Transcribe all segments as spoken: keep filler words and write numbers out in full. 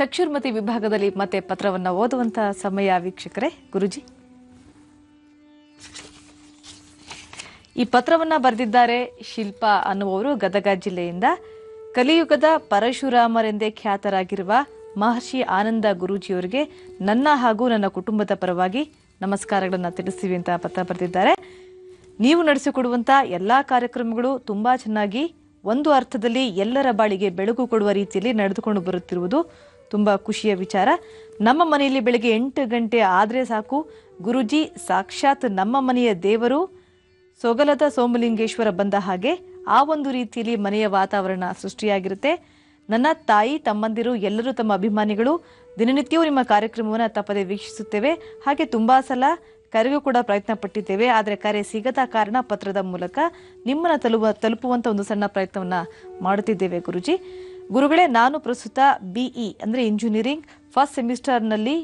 ಚಕ್ಷುರ್ಮತಿ ವಿಭಾಗದಲ್ಲಿ ಮತ್ತೆ ಪತ್ರವನ್ನು ಓದುವಂತಹ ಸಮಯ ವೀಕ್ಷಕರೇ. ಗುರುಜಿ, ಈ ಪತ್ರವನ್ನ ಬರೆದಿದ್ದಾರೆ ಶಿಲ್ಪಾ ಅನ್ನುವರು, ಗದಗ ಜಿಲ್ಲೆಯಿಂದ. ಕಲಿಯುಗದ ಪರಶುರಾಮರೆಂದೇ ಖ್ಯಾತರಾಗಿರುವ ಮಹರ್ಷಿ ಆನಂದ ಗುರೂಜಿಯವರಿಗೆ ನನ್ನ ಹಾಗೂ ನನ್ನ ಕುಟುಂಬದ ಪರವಾಗಿ ನಮಸ್ಕಾರಗಳನ್ನು ತಿಳಿಸ್ತೀವಿ ಅಂತ ಪತ್ರ ಬರೆದಿದ್ದಾರೆ. ನೀವು ನಡೆಸಿಕೊಡುವಂತಹ ಎಲ್ಲಾ ಕಾರ್ಯಕ್ರಮಗಳು ತುಂಬಾ ಚೆನ್ನಾಗಿ, ಒಂದು ಅರ್ಥದಲ್ಲಿ ಎಲ್ಲರ ಬಾಳಿಗೆ ಬೆಳಕು ಕೊಡುವ ರೀತಿಯಲ್ಲಿ ನಡೆದುಕೊಂಡು ಬರುತ್ತಿರುವುದು ತುಂಬಾ ಖುಷಿಯ ವಿಚಾರ. ನಮ್ಮ ಮನೆಯಲ್ಲಿ ಬೆಳಗ್ಗೆ ಎಂಟು ಗಂಟೆ ಆದ್ರೆ ಸಾಕು, ಗುರೂಜಿ ಸಾಕ್ಷಾತ್ ನಮ್ಮ ಮನೆಯ ದೇವರು ಸೊಗಲದ ಸೋಮಲಿಂಗೇಶ್ವರ ಬಂದ ಹಾಗೆ ಆ ಒಂದು ರೀತಿಯಲ್ಲಿ ಮನೆಯ ವಾತಾವರಣ ಸೃಷ್ಟಿಯಾಗಿರುತ್ತೆ. ನನ್ನ ತಾಯಿ ತಮ್ಮಂದಿರು ಎಲ್ಲರೂ ತಮ್ಮ ಅಭಿಮಾನಿಗಳು, ದಿನನಿತ್ಯವೂ ನಿಮ್ಮ ಕಾರ್ಯಕ್ರಮವನ್ನು ತಪ್ಪದೆ ವೀಕ್ಷಿಸುತ್ತೇವೆ. ಹಾಗೆ ತುಂಬಾ ಸಲ ಕರೆಗೂ ಕೂಡ ಪ್ರಯತ್ನ ಪಟ್ಟಿದ್ದೇವೆ, ಆದರೆ ಕರೆ ಸಿಗದ ಕಾರಣ ಪತ್ರದ ಮೂಲಕ ನಿಮ್ಮನ್ನ ತಲುವ ತಲುಪುವಂತ ಒಂದು ಸಣ್ಣ ಪ್ರಯತ್ನವನ್ನ ಮಾಡುತ್ತಿದ್ದೇವೆ ಗುರುಜಿ. ಗುರುಗಳೇ, ನಾನು ಪ್ರಸ್ತುತ ಬಿಇ ಅಂದ್ರೆ ಇಂಜಿನಿಯರಿಂಗ್ ಫಸ್ಟ್ ಸೆಮಿಸ್ಟರ್ನಲ್ಲಿ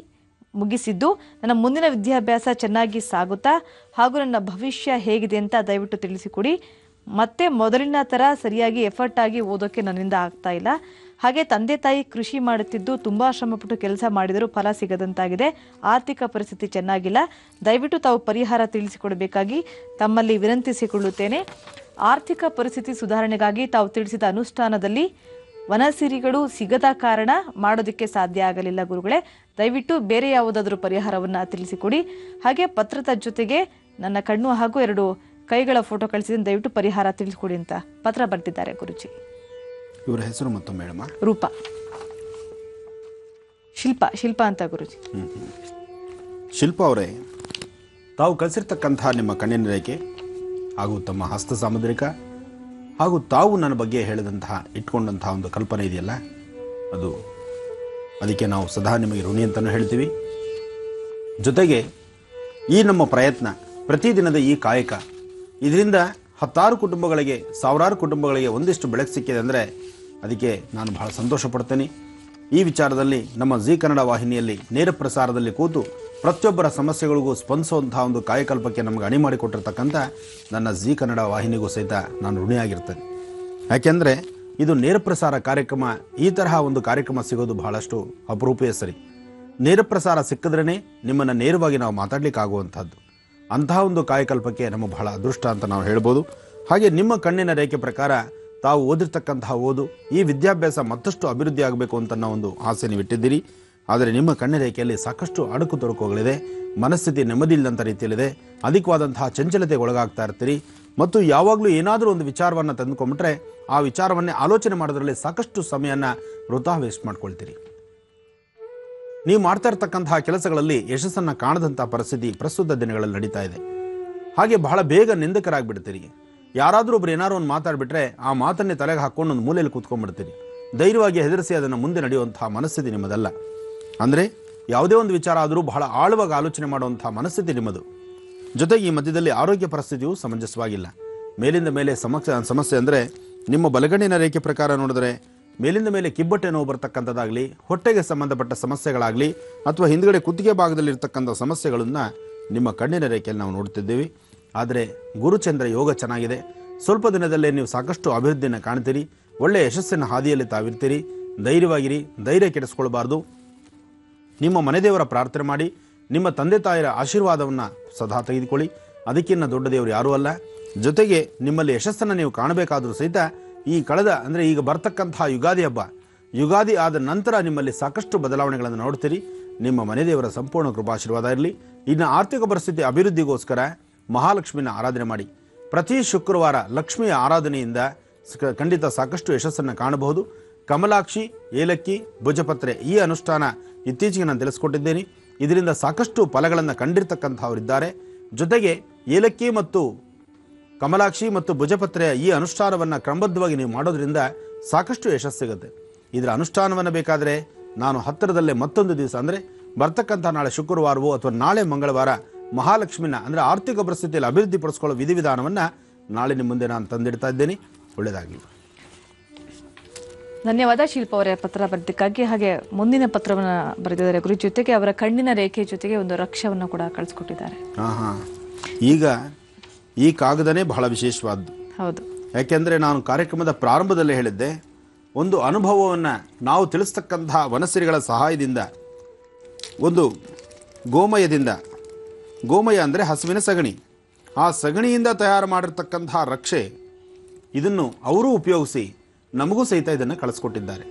ಮುಗಿಸಿದ್ದು. ನನ್ನ ಮುಂದಿನ ವಿದ್ಯಾಭ್ಯಾಸ ಚೆನ್ನಾಗಿ ಸಾಗುತ್ತಾ ಹಾಗೂ ನನ್ನ ಭವಿಷ್ಯ ಹೇಗಿದೆ ಅಂತ ದಯವಿಟ್ಟು ತಿಳಿಸಿಕೊಡಿ. ಮತ್ತೆ ಮೊದಲಿನ ಥರ ಸರಿಯಾಗಿ ಎಫರ್ಟ್ ಆಗಿ ಓದೋಕ್ಕೆ ನನ್ನಿಂದ ಆಗ್ತಾ ಇಲ್ಲ. ಹಾಗೆ ತಂದೆ ತಾಯಿ ಕೃಷಿ ಮಾಡುತ್ತಿದ್ದು, ತುಂಬ ಶ್ರಮಪಟ್ಟು ಕೆಲಸ ಮಾಡಿದರೂ ಫಲ ಸಿಗದಂತಾಗಿದೆ. ಆರ್ಥಿಕ ಪರಿಸ್ಥಿತಿ ಚೆನ್ನಾಗಿಲ್ಲ. ದಯವಿಟ್ಟು ತಾವು ಪರಿಹಾರ ತಿಳಿಸಿಕೊಡಬೇಕಾಗಿ ತಮ್ಮಲ್ಲಿ ವಿನಂತಿಸಿಕೊಳ್ಳುತ್ತೇನೆ. ಆರ್ಥಿಕ ಪರಿಸ್ಥಿತಿ ಸುಧಾರಣೆಗಾಗಿ ತಾವು ತಿಳಿಸಿದ ಅನುಷ್ಠಾನದಲ್ಲಿ ವನಸಿರಿಗಳು ಸಿಗದ ಕಾರಣ ಮಾಡೋದಕ್ಕೆ ಸಾಧ್ಯ ಆಗಲಿಲ್ಲ ಗುರುಗಳೇ. ದಯವಿಟ್ಟು ಬೇರೆ ಯಾವುದಾದ್ರೂ ಪರಿಹಾರವನ್ನು ತಿಳಿಸಿಕೊಡಿ. ಹಾಗೆ ಪತ್ರದ ಜೊತೆಗೆ ನನ್ನ ಕಣ್ಣು ಹಾಗೂ ಎರಡು ಕೈಗಳ ಫೋಟೋ ಕಳಿಸಿದ, ದಯವಿಟ್ಟು ಪರಿಹಾರ ತಿಳಿಸಿಕೊಡಿ ಅಂತ ಪತ್ರ ಬರೆದಿದ್ದಾರೆ ಗುರುಜಿ. ಇವರ ಹೆಸರು ಮತ್ತೊಮ್ಮೆ ಹೇಳಮ್ಮ. ರೂಪ ಶಿಲ್ಪಾ ಶಿಲ್ಪಾ ಅಂತ ಗುರುಜಿ. ಶಿಲ್ಪಾ ಅವರೇ, ತಾವು ಕಲಿಸಿರ್ತಕ್ಕಂಥ ನಿಮ್ಮ ಕಣ್ಣಿನ ರೇಖೆ ಹಾಗೂ ತಮ್ಮ ಹಸ್ತ ಸಾಮುದ್ರಿಕ ಹಾಗೂ ತಾವು ನನ್ನ ಬಗ್ಗೆ ಹೇಳಿದಂತಹ ಇಟ್ಕೊಂಡಂತಹ ಒಂದು ಕಲ್ಪನೆ ಇದೆಯಲ್ಲ, ಅದು ಅದಕ್ಕೆ ನಾವು ಸದಾ ನಿಮಗೆ ಋಣಿ ಅಂತಲೂ ಹೇಳ್ತೀವಿ. ಜೊತೆಗೆ ಈ ನಮ್ಮ ಪ್ರಯತ್ನ, ಪ್ರತಿದಿನದ ಈ ಕಾಯಕ, ಇದರಿಂದ ಹತ್ತಾರು ಕುಟುಂಬಗಳಿಗೆ, ಸಾವಿರಾರು ಕುಟುಂಬಗಳಿಗೆ ಒಂದಿಷ್ಟು ಬೆಳಕು ಸಿಕ್ಕಿದೆ ಅಂದರೆ ಅದಕ್ಕೆ ನಾನು ಬಹಳ ಸಂತೋಷ ಪಡ್ತೇನೆ. ಈ ವಿಚಾರದಲ್ಲಿ ನಮ್ಮ ಜಿ ಕನ್ನಡ ವಾಹಿನಿಯಲ್ಲಿ ನೇರ ಪ್ರಸಾರದಲ್ಲಿ ಕೂತು ಪ್ರತಿಯೊಬ್ಬರ ಸಮಸ್ಯೆಗಳಿಗೂ ಸ್ಪಂದಿಸುವಂಥ ಒಂದು ಕಾಯಕಲ್ಪಕ್ಕೆ ನಮಗೆ ಅಣಿ ಮಾಡಿಕೊಟ್ಟಿರ್ತಕ್ಕಂಥ ನನ್ನ ಜಿ ಕನ್ನಡ ವಾಹಿನಿಗೂ ಸಹಿತ ನಾನು ಋಣಿಯಾಗಿರ್ತೇನೆ. ಯಾಕೆಂದರೆ ಇದು ನೇರ ಪ್ರಸಾರ ಕಾರ್ಯಕ್ರಮ. ಈ ತರಹ ಒಂದು ಕಾರ್ಯಕ್ರಮ ಸಿಗೋದು ಬಹಳಷ್ಟು ಅಪರೂಪವೇ ಸರಿ. ನೇರ ಪ್ರಸಾರ ಸಿಕ್ಕಿದ್ರೇ ನಿಮ್ಮನ್ನು ನೇರವಾಗಿ ನಾವು ಮಾತಾಡಲಿಕ್ಕಾಗುವಂಥದ್ದು. ಅಂತಹ ಒಂದು ಕಾಯಕಲ್ಪಕ್ಕೆ ನಮ್ಮ ಬಹಳ ಅದೃಷ್ಟ ಅಂತ ನಾವು ಹೇಳ್ಬೋದು. ಹಾಗೆ ನಿಮ್ಮ ಕಣ್ಣಿನ ರೇಖೆ ಪ್ರಕಾರ ತಾವು ಓದಿರ್ತಕ್ಕಂತಹ ಓದು, ಈ ವಿದ್ಯಾಭ್ಯಾಸ ಮತ್ತಷ್ಟು ಅಭಿವೃದ್ಧಿ ಆಗಬೇಕು ಅಂತ ನಾವು ಒಂದು ಆಸೆ ನೀವಿಟ್ಟಿದ್ದೀರಿ. ಆದರೆ ನಿಮ್ಮ ಕಣ್ಣಿನ ರೇಖೆಯಲ್ಲಿ ಸಾಕಷ್ಟು ಅಡಕು ತೊಡಕುಗಳಿದೆ, ಮನಸ್ಥಿತಿ ನೆಮ್ಮದಿ ಇಲ್ಲದಂಥ ರೀತಿಯಲ್ಲಿದೆ, ಅಧಿಕವಾದಂತಹ ಚಂಚಲತೆಗೆ ಒಳಗಾಗ್ತಾ ಇರ್ತೀರಿ. ಮತ್ತು ಯಾವಾಗಲೂ ಏನಾದರೂ ಒಂದು ವಿಚಾರವನ್ನು ತಂದುಕೊಂಡ್ಬಿಟ್ರೆ ಆ ವಿಚಾರವನ್ನೇ ಆಲೋಚನೆ ಮಾಡೋದ್ರಲ್ಲಿ ಸಾಕಷ್ಟು ಸಮಯವನ್ನು ವೃಥಾ ವೇಸ್ಟ್ ಮಾಡ್ಕೊಳ್ತೀರಿ. ನೀವು ಮಾಡ್ತಾ ಇರ್ತಕ್ಕಂತಹ ಕೆಲಸಗಳಲ್ಲಿ ಯಶಸ್ಸನ್ನು ಕಾಣದಂಥ ಪರಿಸ್ಥಿತಿ ಪ್ರಸ್ತುತ ದಿನಗಳಲ್ಲಿ ನಡೀತಾ ಇದೆ. ಹಾಗೆ ಬಹಳ ಬೇಗ ನಿಂದಕರಾಗಿಬಿಡ್ತೀರಿ. ಯಾರಾದರೂ ಒಬ್ರು ಏನಾದ್ರು ಒಂದು ಮಾತಾಡ್ಬಿಟ್ರೆ ಆ ಮಾತನ್ನೇ ತಲೆಗೆ ಹಾಕ್ಕೊಂಡು ಒಂದು ಮೂಲೆಯಲ್ಲಿ ಕೂತ್ಕೊಂಡ್ಬಿಡ್ತೀರಿ. ಧೈರ್ಯವಾಗಿ ಹೆದರಿಸಿ ಅದನ್ನು ಮುಂದೆ ನಡೆಯುವಂತಹ ಮನಸ್ಥಿತಿ ನಿಮ್ಮದಲ್ಲ. ಅಂದರೆ ಯಾವುದೇ ಒಂದು ವಿಚಾರ ಆದರೂ ಬಹಳ ಆಳವಾಗಿ ಆಲೋಚನೆ ಮಾಡುವಂಥ ಮನಸ್ಥಿತಿ ನಿಮ್ಮದು. ಜೊತೆಗೆ ಈ ಮಧ್ಯದಲ್ಲಿ ಆರೋಗ್ಯ ಪರಿಸ್ಥಿತಿಯೂ ಸಮಂಜಸವಾಗಿಲ್ಲ. ಮೇಲಿಂದ ಮೇಲೆ ಸಮಸ್ಯೆ ಸಮಸ್ಯೆ ಅಂದರೆ ನಿಮ್ಮ ಬಲಗಣ್ಣಿನ ರೇಖೆ ಪ್ರಕಾರ ನೋಡಿದ್ರೆ ಮೇಲಿಂದ ಮೇಲೆ ಕಿಬ್ಬಟ್ಟೆ ನೋವು ಬರ್ತಕ್ಕಂಥದ್ದಾಗಲಿ, ಹೊಟ್ಟೆಗೆ ಸಂಬಂಧಪಟ್ಟ ಸಮಸ್ಯೆಗಳಾಗಲಿ, ಅಥವಾ ಹಿಂದ್ಗಡೆ ಕುತ್ತಿಗೆ ಭಾಗದಲ್ಲಿ ಇರ್ತಕ್ಕಂಥ ಸಮಸ್ಯೆಗಳನ್ನು ನಿಮ್ಮ ಕಣ್ಣಿನ ರೇಖೆಯಲ್ಲಿ ನಾವು ನೋಡ್ತಿದ್ದೀವಿ. ಆದರೆ ಗುರುಚಂದ್ರ ಯೋಗ ಚೆನ್ನಾಗಿದೆ. ಸ್ವಲ್ಪ ದಿನದಲ್ಲೇ ನೀವು ಸಾಕಷ್ಟು ಅಭಿವೃದ್ಧಿಯನ್ನು ಕಾಣ್ತೀರಿ. ಒಳ್ಳೆಯ ಯಶಸ್ಸಿನ ಹಾದಿಯಲ್ಲಿ ತಾವಿರ್ತೀರಿ. ಧೈರ್ಯವಾಗಿರಿ, ಧೈರ್ಯ ಕೆಡಿಸ್ಕೊಳ್ಬಾರ್ದು. ನಿಮ್ಮ ಮನೆದೇವರ ಪ್ರಾರ್ಥನೆ ಮಾಡಿ, ನಿಮ್ಮ ತಂದೆ ತಾಯಿಯರ ಆಶೀರ್ವಾದವನ್ನು ಸದಾ ತೆಗೆದುಕೊಳ್ಳಿ. ಅದಕ್ಕಿಂತ ದೊಡ್ಡ ದೇವರು ಯಾರೂ ಅಲ್ಲ. ಜೊತೆಗೆ ನಿಮ್ಮಲ್ಲಿ ಯಶಸ್ಸನ್ನು ನೀವು ಕಾಣಬೇಕಾದರೂ ಸಹಿತ ಈ ಕಳೆದ ಅಂದರೆ ಈಗ ಬರ್ತಕ್ಕಂತಹ ಯುಗಾದಿ ಹಬ್ಬ, ಯುಗಾದಿ ಆದ ನಂತರ ನಿಮ್ಮಲ್ಲಿ ಸಾಕಷ್ಟು ಬದಲಾವಣೆಗಳನ್ನು ನೋಡ್ತೀರಿ. ನಿಮ್ಮ ಮನೆದೇವರ ಸಂಪೂರ್ಣ ಕೃಪಾಶೀರ್ವಾದ ಇರಲಿ. ಇನ್ನು ಆರ್ಥಿಕ ಪರಿಸ್ಥಿತಿ ಅಭಿವೃದ್ಧಿಗೋಸ್ಕರ ಮಹಾಲಕ್ಷ್ಮಿನ ಆರಾಧನೆ ಮಾಡಿ. ಪ್ರತಿ ಶುಕ್ರವಾರ ಲಕ್ಷ್ಮಿಯ ಆರಾಧನೆಯಿಂದ ಖಂಡಿತ ಸಾಕಷ್ಟು ಯಶಸ್ಸನ್ನು ಕಾಣಬಹುದು. ಕಮಲಾಕ್ಷಿ, ಏಲಕ್ಕಿ, ಭುಜಪತ್ರೆ ಈ ಅನುಷ್ಠಾನ ಇತ್ತೀಚೆಗೆ ನಾನು ತಿಳಿಸ್ಕೊಟ್ಟಿದ್ದೇನೆ. ಇದರಿಂದ ಸಾಕಷ್ಟು ಫಲಗಳನ್ನು ಕಂಡಿರ್ತಕ್ಕಂಥವರಿದ್ದಾರೆ. ಜೊತೆಗೆ ಏಲಕ್ಕಿ ಮತ್ತು ಕಮಲಾಕ್ಷಿ ಮತ್ತು ಭುಜಪತ್ರೆಯ ಈ ಅನುಷ್ಠಾನವನ್ನು ಕ್ರಮಬದ್ಧವಾಗಿ ನೀವು ಮಾಡೋದ್ರಿಂದ ಸಾಕಷ್ಟು ಯಶಸ್ಸು ಸಿಗುತ್ತೆ. ಇದರ ಅನುಷ್ಠಾನವನ್ನು ಬೇಕಾದರೆ ನಾನು ಹತ್ತಿರದಲ್ಲೇ ಮತ್ತೊಂದು ದಿವಸ ಅಂದರೆ ಬರ್ತಕ್ಕಂಥ ನಾಳೆ ಶುಕ್ರವಾರವೋ ಅಥವಾ ನಾಳೆ ಮಂಗಳವಾರ ಮಹಾಲಕ್ಷ್ಮಿನ ಅಂದರೆ ಆರ್ಥಿಕ ಪರಿಸ್ಥಿತಿಯಲ್ಲಿ ಅಭಿವೃದ್ಧಿ ಪಡಿಸ್ಕೊಳ್ಳೋ ವಿಧಿವಿಧಾನವನ್ನು ನಾಳೆ ನಿಮ್ಮ ಮುಂದೆ ನಾನು ತಂದಿಡ್ತಾ ಇದ್ದೇನೆ. ಒಳ್ಳೆಯದಾಗಲಿ. ಧನ್ಯವಾದ ಶಿಲ್ಪ ಅವರ ಪತ್ರ ಬರೆದಕ್ಕಾಗಿ. ಹಾಗೆ ಮುಂದಿನ ಪತ್ರವನ್ನು ಬರೆದಿದ್ದಾರೆ ಗುರು, ಜೊತೆಗೆ ಅವರ ಕಣ್ಣಿನ ರೇಖೆ ಜೊತೆಗೆ ಒಂದು ರಕ್ಷವನ್ನು ಕೂಡ ಕಳಿಸ್ಕೊಟ್ಟಿದ್ದಾರೆ. ಹಾಂ ಹಾಂ ಈಗ ಈ ಕಾಗದನೇ ಬಹಳ ವಿಶೇಷವಾದ್ದು. ಹೌದು, ಯಾಕೆಂದರೆ ನಾನು ಕಾರ್ಯಕ್ರಮದ ಪ್ರಾರಂಭದಲ್ಲೇ ಹೇಳಿದ್ದೆ, ಒಂದು ಅನುಭವವನ್ನು ನಾವು ತಿಳಿಸ್ತಕ್ಕಂತಹ ವನಸ್ಸಿರಿಗಳ ಸಹಾಯದಿಂದ, ಒಂದು ಗೋಮಯದಿಂದ, ಗೋಮಯ ಅಂದರೆ ಹಸುವಿನ ಸಗಣಿ, ಆ ಸಗಣಿಯಿಂದ ತಯಾರು ಮಾಡಿರ್ತಕ್ಕಂತಹ ರಕ್ಷೆ, ಇದನ್ನು ಅವರು ಉಪಯೋಗಿಸಿ ನಮಗೂ ಸಹಿತ ಇದನ್ನು ಕಳಿಸ್ಕೊಟ್ಟಿದ್ದಾರೆ.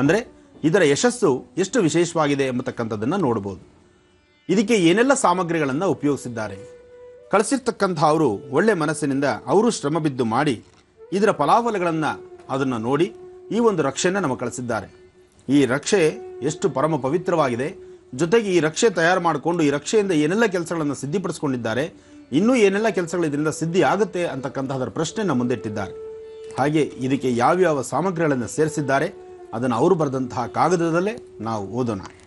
ಅಂದರೆ ಇದರ ಯಶಸ್ಸು ಎಷ್ಟು ವಿಶೇಷವಾಗಿದೆ ಎಂಬತಕ್ಕಂಥದ್ದನ್ನು ನೋಡ್ಬೋದು. ಇದಕ್ಕೆ ಏನೆಲ್ಲ ಸಾಮಗ್ರಿಗಳನ್ನು ಉಪಯೋಗಿಸಿದ್ದಾರೆ, ಕಳಿಸಿರ್ತಕ್ಕಂಥ ಅವರು ಒಳ್ಳೆ ಮನಸ್ಸಿನಿಂದ ಅವರು ಶ್ರಮ ಬಿದ್ದು ಮಾಡಿ ಇದರ ಫಲಾಫಲಗಳನ್ನು ಅದನ್ನು ನೋಡಿ ಈ ಒಂದು ರಕ್ಷೆಯನ್ನು ನಮಗೆ ಕಳಿಸಿದ್ದಾರೆ. ಈ ರಕ್ಷೆ ಎಷ್ಟು ಪರಮ ಪವಿತ್ರವಾಗಿದೆ, ಜೊತೆಗೆ ಈ ರಕ್ಷೆ ತಯಾರು ಮಾಡಿಕೊಂಡು ಈ ರಕ್ಷೆಯಿಂದ ಏನೆಲ್ಲ ಕೆಲಸಗಳನ್ನು ಸಿದ್ಧಿಪಡಿಸ್ಕೊಂಡಿದ್ದಾರೆ, ಇನ್ನೂ ಏನೆಲ್ಲ ಕೆಲಸಗಳು ಇದರಿಂದ ಸಿದ್ಧಿ ಆಗುತ್ತೆ ಅಂತಕ್ಕಂಥದ್ರ ಪ್ರಶ್ನೆಯನ್ನು ಮುಂದಿಟ್ಟಿದ್ದಾರೆ. ಹಾಗೆ ಇದಕ್ಕೆ ಯಾವ್ಯಾವ ಸಾಮಗ್ರಿಗಳನ್ನು ಸೇರಿಸಿದ್ದಾರೆ ಅದನ್ನು ಅವರು ಬರೆದಂತಹ ಕಾಗದದಲ್ಲೇ ನಾವು ಓದೋಣ.